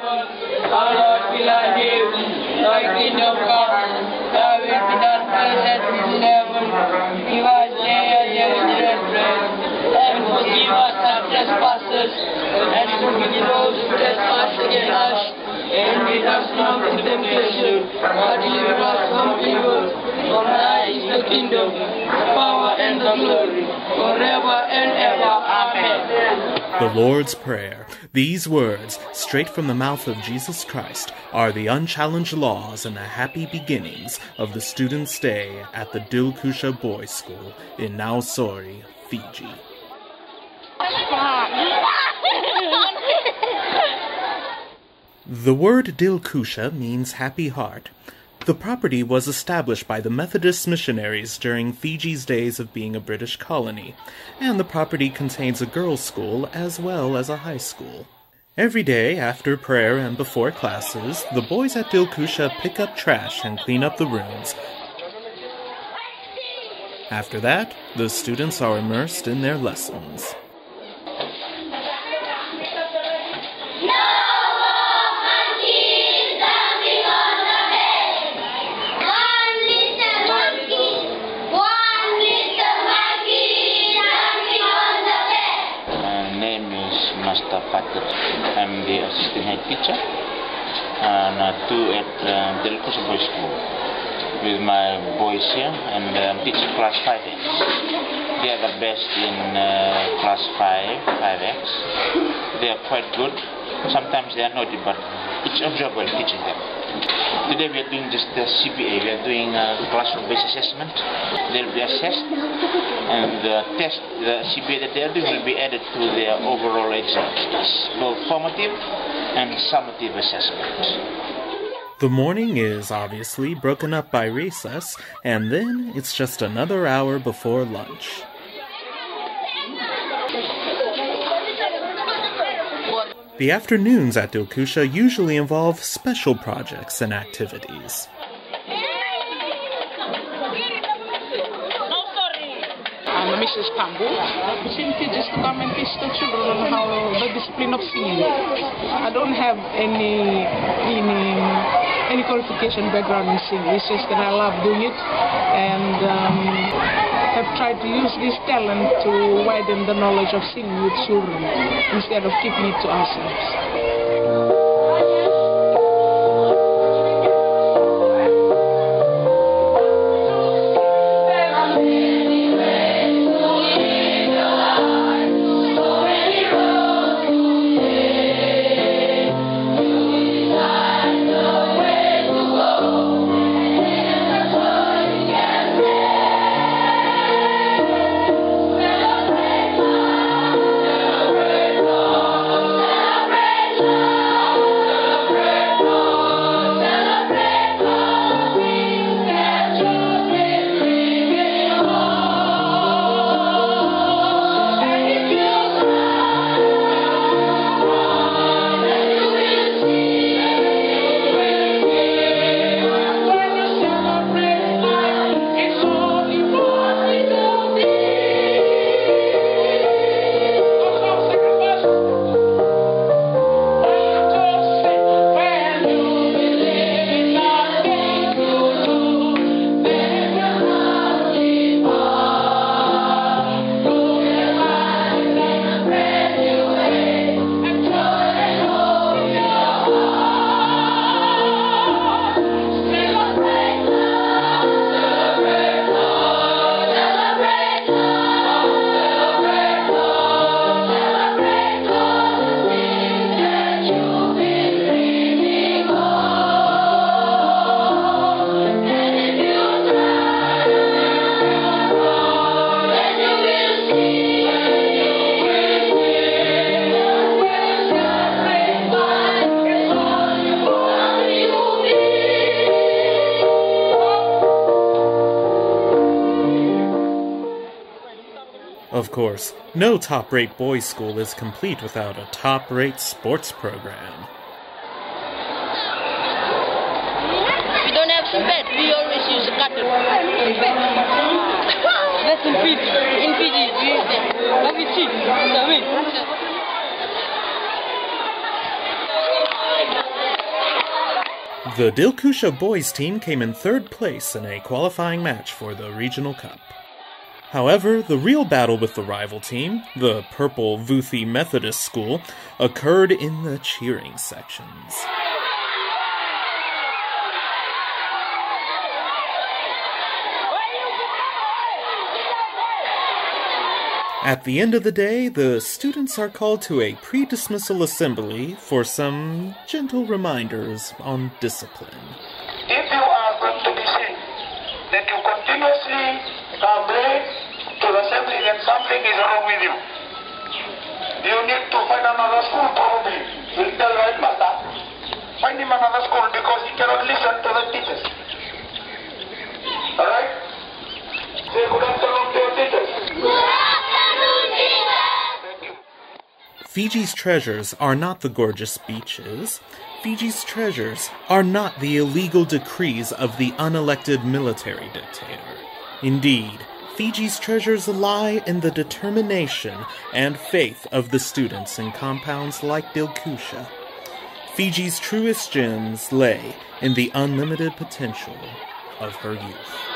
Our Lord, we are here. Thy kingdom come, thy will be done on earth as it is in heaven. Give us daily our daily bread, and forgive us our trespasses, and forgive those who trespass against us. And lead us not into temptation, but deliver us from evil. For thine is the kingdom, the power, and the glory, forever and ever. Amen. The Lord's Prayer. These words, straight from the mouth of Jesus Christ, are the unchallenged laws and the happy beginnings of the students' day at the Dilkusha Boys' School in Nausori, Fiji. The word Dilkusha means happy heart. The property was established by the Methodist missionaries during Fiji's days of being a British colony, and the property contains a girls' school as well as a high school. Every day, after prayer and before classes, the boys at Dilkusha pick up trash and clean up the rooms. After that, the students are immersed in their lessons. I'm the assistant head teacher and two at Dilkusha Boys' School with my boys here, and I'm teaching class 5X. They are the best in class 5X. They are quite good. Sometimes they are naughty, but it's a job well teaching them. Today we are doing just the CPA. We are doing classroom-based assessment. They will be assessed, and the test, the CPA that they are doing, will be added to their overall exam. It's both formative and summative assessment. The morning is obviously broken up by recess, and then it's just another hour before lunch. The afternoons at Dilkusha usually involve special projects and activities. I'm Mrs. Kambu. The opportunity just to come and teach the children how the discipline of singing. I don't have any qualification background in singing. It's just that I love doing it, and have tried to use this talent to widen the knowledge of singing with children instead of keeping it to ourselves. Of course, no top-rate boys' school is complete without a top-rate sports program. We don't have sped, we always use a cutter. That's in Fiji. In Fiji, we use them. But we cheat. The Dilkusha boys team came in third place in a qualifying match for the Regional Cup. However, the real battle with the rival team, the Purple Vuthi Methodist School, occurred in the cheering sections. At the end of the day, the students are called to a pre-dismissal assembly for some gentle reminders on discipline. If you are going to be sick, then you continuously complain to the assembly that something is wrong with you. You need to find another school probably. You'll tell right master, find him another school because he cannot listen to the teachers. Alright? Say good afternoon to your teachers. Fiji's treasures are not the gorgeous beaches. Fiji's treasures are not the illegal decrees of the unelected military dictator. Indeed, Fiji's treasures lie in the determination and faith of the students in compounds like Dilkusha. Fiji's truest gems lay in the unlimited potential of her youth.